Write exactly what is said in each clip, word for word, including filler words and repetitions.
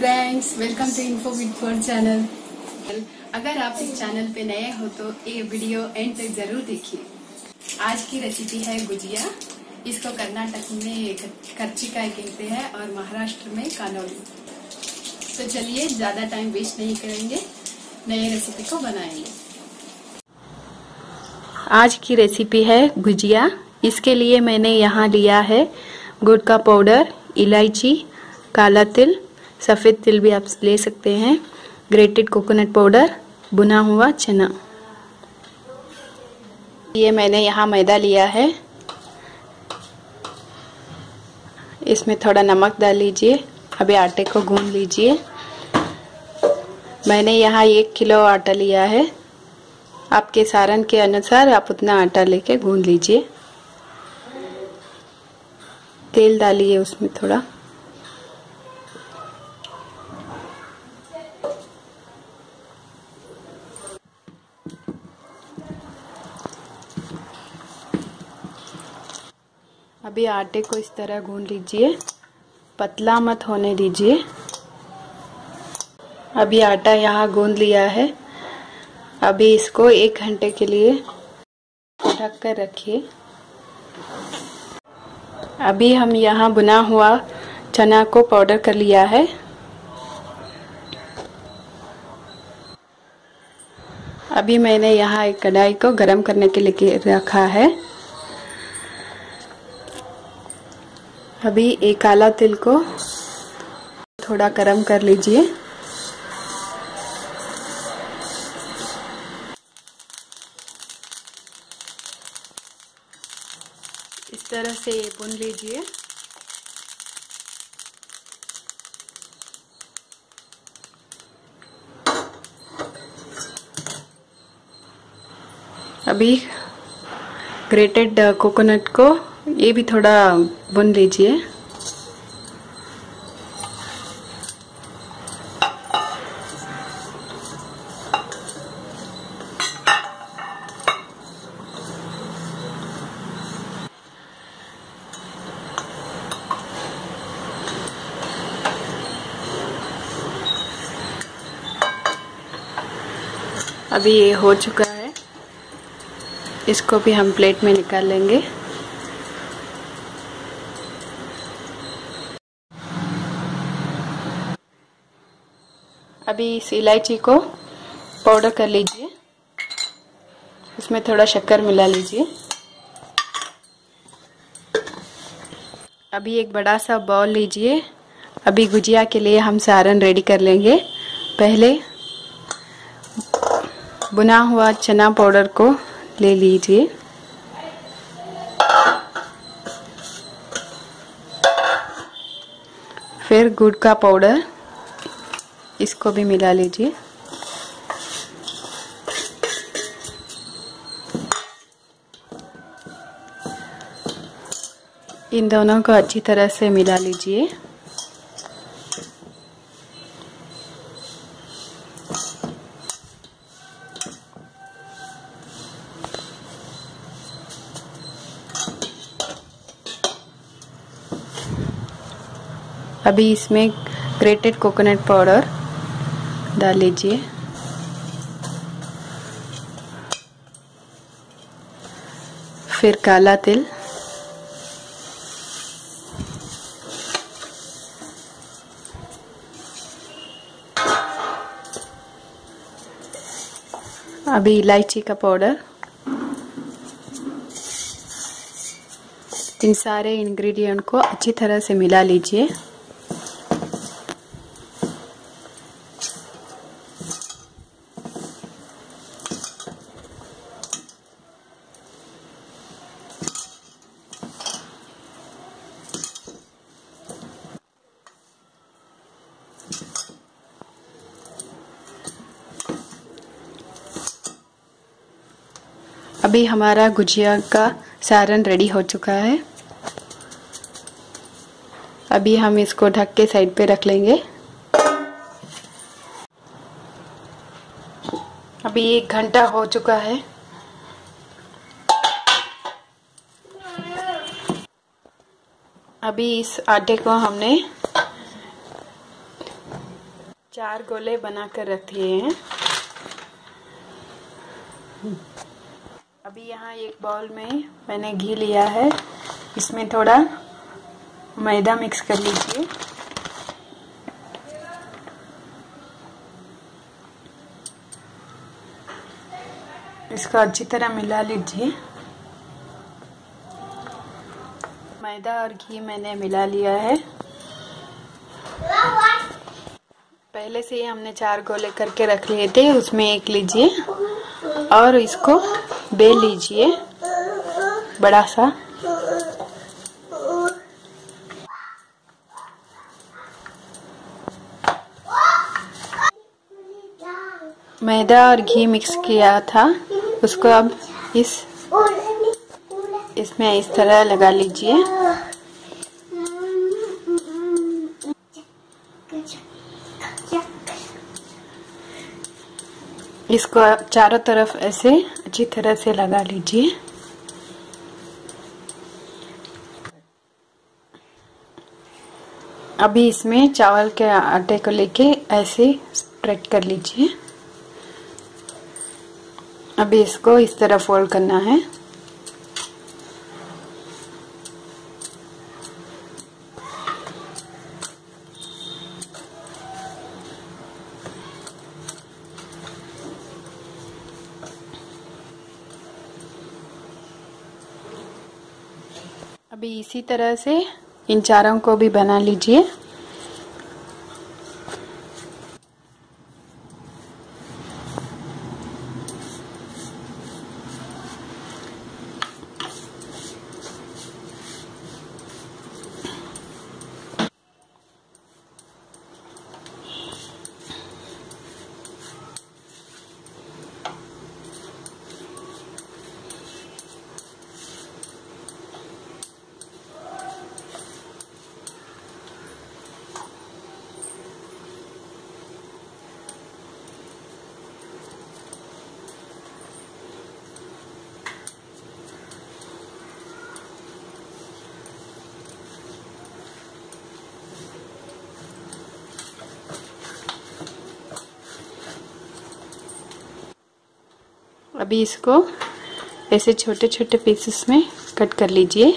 Friends, welcome to info with world channel. अगर आप इस चैनल पे नए हो तो ये वीडियो एंड तक जरूर देखिए। आज की रेसिपी है गुजिया। इसको कर्नाटक में कर्चिकाय कहते हैं और महाराष्ट्र में कानोली। तो चलिए ज्यादा टाइम वेस्ट नहीं करेंगे, नए रेसिपी को बनाएंगे। आज की रेसिपी है गुजिया। इसके लिए मैंने यहाँ लिया है गुड़ का पाउडर, इलायची, काला तिल, सफ़ेद तिल भी आप ले सकते हैं, ग्रेटेड कोकोनट पाउडर, बुना हुआ चना। ये मैंने यहाँ मैदा लिया है, इसमें थोड़ा नमक डाल लीजिए। अभी आटे को गूंद लीजिए। मैंने यहाँ एक किलो आटा लिया है, आपके सारन के अनुसार आप उतना आटा लेके गूंद लीजिए। तेल डालिए उसमें थोड़ा, अभी आटे को इस तरह गूंद लीजिए, पतला मत होने दीजिए। अभी आटा यहाँ गूंद लिया है। अभी इसको एक घंटे के लिए ढक कर रखिए। अभी हम यहाँ बुना हुआ चना को पाउडर कर लिया है। अभी मैंने यहाँ एक कढ़ाई को गरम करने के लिए रखा है। अभी एक काला तिल को थोड़ा गरम कर लीजिए। इस तरह से ये भून लीजिए। अभी ग्रेटेड कोकोनट को ये भी थोड़ा भून लीजिए। अभी ये हो चुका है, इसको भी हम प्लेट में निकाल लेंगे। अभी इस इलायची को पाउडर कर लीजिए, उसमें थोड़ा शक्कर मिला लीजिए। अभी एक बड़ा सा बाउल लीजिए। अभी गुजिया के लिए हम सारन रेडी कर लेंगे। पहले बुना हुआ चना पाउडर को ले लीजिए। फिर गुड़ का पाउडर, इसको भी मिला लीजिए। इन दोनों को अच्छी तरह से मिला लीजिए। अभी इसमें ग्रेटेड कोकोनट पाउडर डाल लीजिए। फिर काला तिल, अभी इलायची का पाउडर। इन सारे इंग्रेडिएंट को अच्छी तरह से मिला लीजिए। अभी हमारा गुजिया का सारन रेडी हो चुका है। अभी हम इसको ढक के साइड पे रख लेंगे। अभी एक घंटा हो चुका है। अभी इस आटे को हमने चार गोले बनाकर रख लिए हैं। अभी यहाँ एक बाउल में मैंने घी लिया है, इसमें थोड़ा मैदा मिक्स कर लीजिए। इसको अच्छी तरह मिला लीजिए। मैदा और घी मैंने मिला लिया है। पहले से ही हमने चार गोले करके रख लिए थे, उसमें एक लीजिए और इसको बेल लीजिए बड़ा सा। मैदा और घी मिक्स किया था, उसको अब इस इसमें इस तरह लगा लीजिए। इसको आप चारों तरफ ऐसे अच्छी तरह से लगा लीजिए। अभी इसमें चावल के आटे को लेके ऐसे स्प्रेड कर लीजिए। अभी इसको इस तरह फोल्ड करना है। अभी इसी तरह से इन चारों को भी बना लीजिए। अभी इसको ऐसे छोटे छोटे पीसेस में कट कर लीजिए।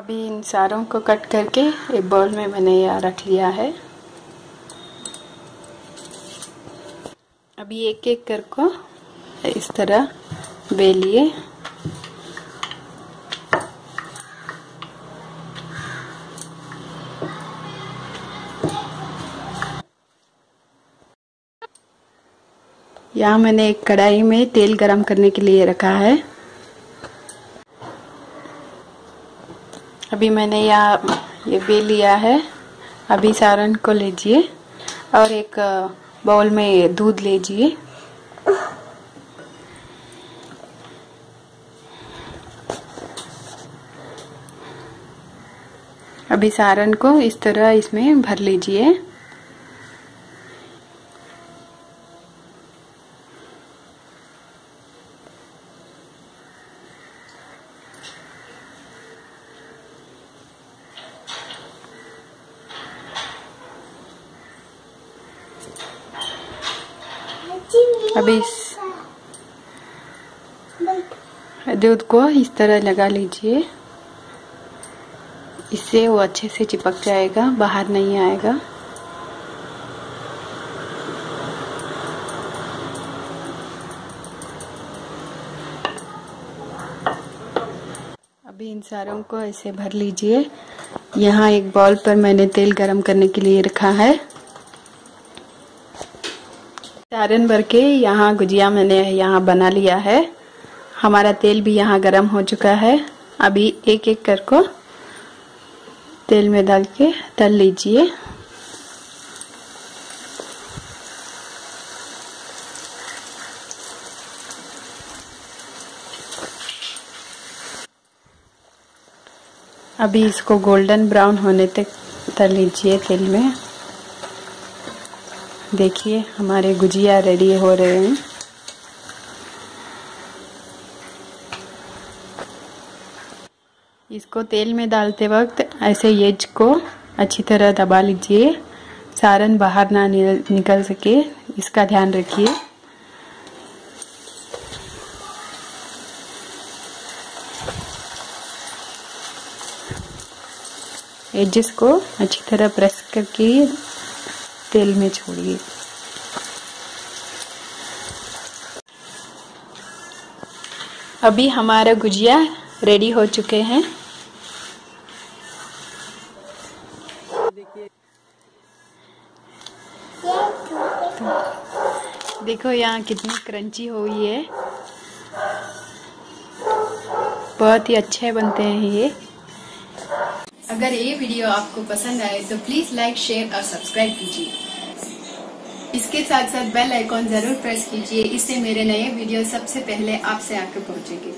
अभी इन सारों को कट करके एक बाउल में मैंने यहाँ रख लिया है। अभी एक एक करके इस तरह बेलिए। यहाँ मैंने एक कढ़ाई में तेल गरम करने के लिए रखा है। अभी मैंने यहाँ ये बेल लिया है। अभी सारन को लीजिए और एक बाउल में दूध लीजिए। अभी सारन को इस तरह इसमें भर लीजिए। अभी दूध को इस तरह लगा लीजिए, इससे वो अच्छे से चिपक जाएगा, बाहर नहीं आएगा। अभी इन सारों को ऐसे भर लीजिए। यहाँ एक बाउल पर मैंने तेल गरम करने के लिए रखा है। सारन भर के यहाँ गुजिया मैंने यहाँ बना लिया है। हमारा तेल भी यहाँ गरम हो चुका है। अभी एक एक कर को तेल में डाल के तल लीजिए। अभी इसको गोल्डन ब्राउन होने तक तल लीजिए तेल में। देखिए हमारे गुजिया रेडी हो रहे हैं। इसको तेल में डालते वक्त ऐसे एज को अच्छी तरह दबा लीजिए, सारन बाहर ना निकल सके, इसका ध्यान रखिए। एजेस को अच्छी तरह प्रेस करके तेल में छोड़िए। अभी हमारा गुजिया रेडी हो चुके हैं। देखो यहाँ कितनी क्रंची हो हुई है, बहुत ही अच्छे बनते हैं ये। अगर ये वीडियो आपको पसंद आए तो प्लीज लाइक, शेयर और सब्सक्राइब कीजिए। इसके साथ साथ बेल आइकॉन जरूर प्रेस कीजिए, इससे मेरे नए वीडियो सबसे पहले आपसे आकर पहुंचेंगे।